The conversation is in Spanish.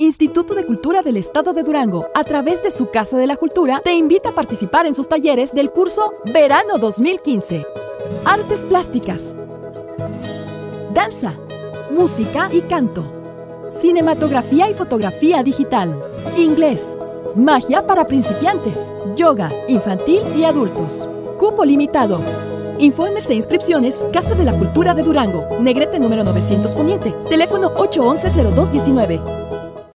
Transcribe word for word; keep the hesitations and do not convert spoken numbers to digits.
Instituto de Cultura del Estado de Durango, a través de su Casa de la Cultura, te invita a participar en sus talleres del curso Verano dos mil quince. Artes plásticas, danza, música y canto, cinematografía y fotografía digital, inglés, magia para principiantes, yoga, infantil y adultos. Cupo limitado. Informes e inscripciones, Casa de la Cultura de Durango, Negrete número novecientos Poniente, teléfono ocho once cero dos diecinueve.